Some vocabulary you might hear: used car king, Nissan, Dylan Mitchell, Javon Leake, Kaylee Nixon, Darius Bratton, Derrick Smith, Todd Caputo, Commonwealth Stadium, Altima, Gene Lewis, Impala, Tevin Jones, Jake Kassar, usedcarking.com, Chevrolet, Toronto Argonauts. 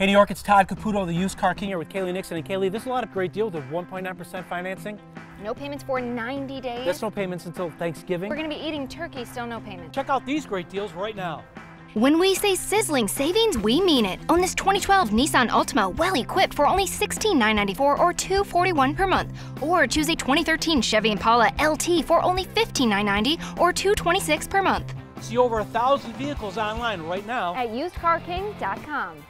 Hey New York, it's Todd Caputo, the used car king, here with Kaylee Nixon. And Kaylee, there's a lot of great deals with 1.9% financing. No payments for 90 days. That's no payments until Thanksgiving. We're going to be eating turkey, still no payments. Check out these great deals right now. When we say sizzling savings, we mean it. On this 2012 Nissan Altima, well equipped, for only $16,994 or $241 per month. Or choose a 2013 Chevy Impala LT for only $15,990 or $226 per month. See over 1,000 vehicles online right now at usedcarking.com.